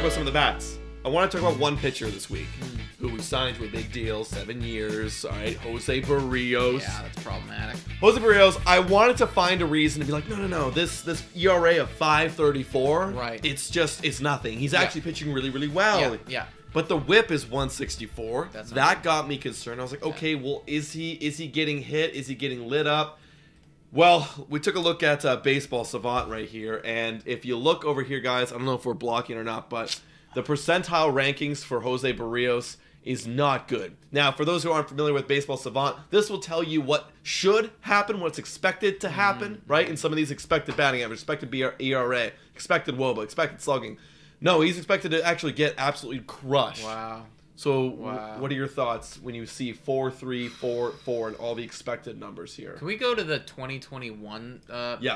talk about some of the bats. I want to talk about one pitcher this week who we signed to a big deal, 7 years. All right, Jose Berrios. Yeah, that's problematic. Jose Berrios, I wanted to find a reason to be like, no, this ERA of 5.34, right? It's nothing. He's actually pitching really, really well. Yeah. But the WHIP is 164. That got me concerned. I was like, okay, well, is he getting hit? Is he getting lit up? Well, we took a look at Baseball Savant right here, and if you look over here, guys, I don't know if we're blocking or not, but the percentile rankings for Jose Berrios is not good. Now, for those who aren't familiar with Baseball Savant, this will tell you what should happen, what's expected to happen, right? In some of these expected batting average, expected ERA, expected WOBA, expected slugging. No, he's expected to actually get absolutely crushed. Wow. So what are your thoughts when you see 4, 3, 4, 4 and all the expected numbers here? Can we go to the 2021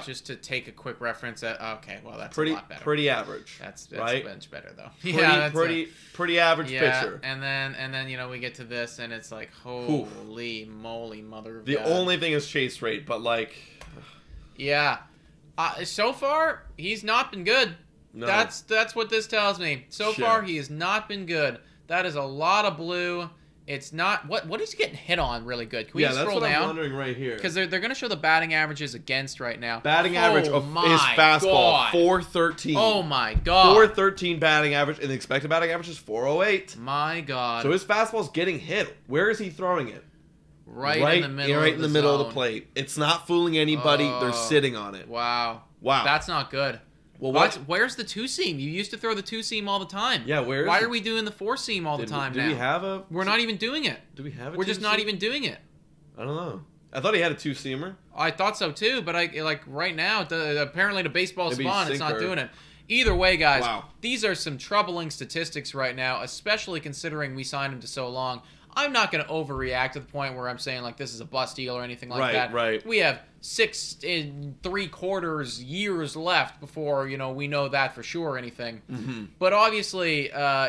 just to take a quick reference at, okay, well that's pretty, a lot better. Pretty average. That's right? Much better though. Pretty, yeah, pretty average pitcher. And then you know we get to this and it's like holy moly mother of God. The only thing is chase rate, but like yeah. So far he's not been good. No. That's what this tells me. So far he has not been good. That is a lot of blue. It's not what is he getting hit on really good? Can we just scroll down? Yeah, that's what I'm wondering right here. Because they're going to show the batting averages against right now. Batting average of his fastball, 413. Oh my God. 413 batting average, and the expected batting average is 408. My God. So his fastball's getting hit. Where is he throwing it? Right in the middle. Right in the middle of the plate. It's not fooling anybody. They're sitting on it. Wow. That's not good. Well, where's the two seam? You used to throw the two seam all the time. Yeah, where? Why are we doing the four seam all the time now? Do we have a? We're not even doing it. Do we have? We're just not even doing it. I don't know. I thought he had a two seamer. I thought so too, but I like right now. Apparently, the Baseball Savant it's not doing it. Either way, guys, these are some troubling statistics right now, especially considering we signed him to so long. I'm not going to overreact to the point where I'm saying, like, this is a bust deal or anything like that. Right. We have 6 3/4 years left before, you know, we know that for sure or anything. But obviously,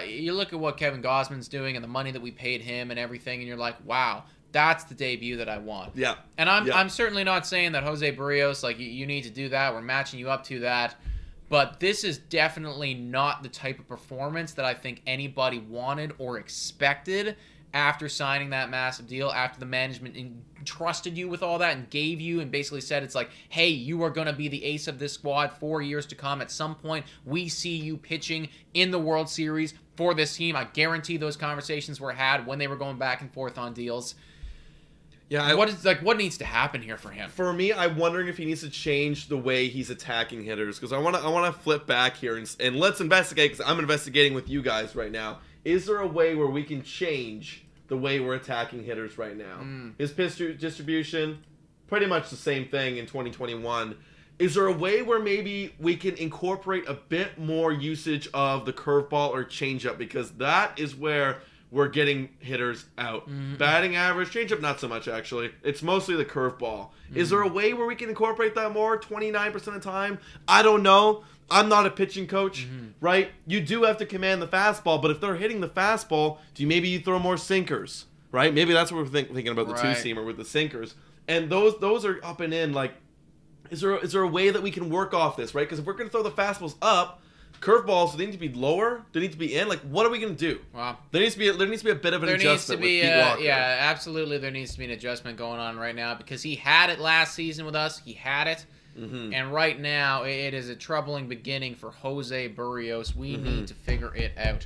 you look at what Kevin Gausman's doing and the money that we paid him and everything, and you're like, wow, that's the debut that I want. Yeah. And I'm certainly not saying that Jose Berrios, like, you need to do that. We're matching you up to that. But this is definitely not the type of performance that I think anybody wanted or expected after signing that massive deal, after the management entrusted you with all that and gave you and basically said it's like, hey, you are going to be the ace of this squad 4 years to come. At some point, we see you pitching in the World Series for this team. I guarantee those conversations were had when they were going back and forth on deals. Yeah, what needs to happen here for him? For me, I'm wondering if he needs to change the way he's attacking hitters, because I want to flip back here and let's investigate, because I'm investigating with you guys right now. Is there a way where we can change the way we're attacking hitters right now? His pitch distribution, pretty much the same thing in 2021. Is there a way where maybe we can incorporate a bit more usage of the curveball or changeup? Because that is where we're getting hitters out. Batting average, changeup, not so much actually. It's mostly the curveball. Is there a way where we can incorporate that more? 29% of the time? I don't know. I'm not a pitching coach, right? You do have to command the fastball, but if they're hitting the fastball, maybe you throw more sinkers, right? Maybe that's what we're thinking about, the two-seamer with the sinkers. And those are up and in. Like, is there a way that we can work off this, right? Because if we're going to throw the fastballs up, curveballs, do they need to be lower? Do they need to be in? Like, what are we going to do? Wow. There needs to be a bit of an adjustment. Yeah, absolutely. There needs to be an adjustment going on right now, because he had it last season with us. He had it. And right now, it is a troubling beginning for Jose Berrios. We need to figure it out.